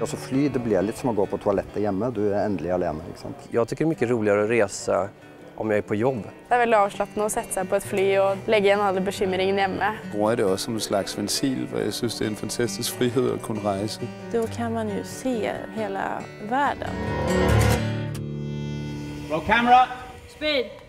Alltså fly, det blir lite som att gå på toaletten hemma. Du är ändlig alene, ikke sant? Jag tycker det är mycket roligare att resa om jag är på jobb. Det är väl avslappnande att sätta sig på ett fly och lägga in alla bekymringen hemma. Bruger det också som en slags ventil, för jag syns det är en fantastisk frihet att kunna resa. Då kan man ju se hela världen. Roll camera. Speed.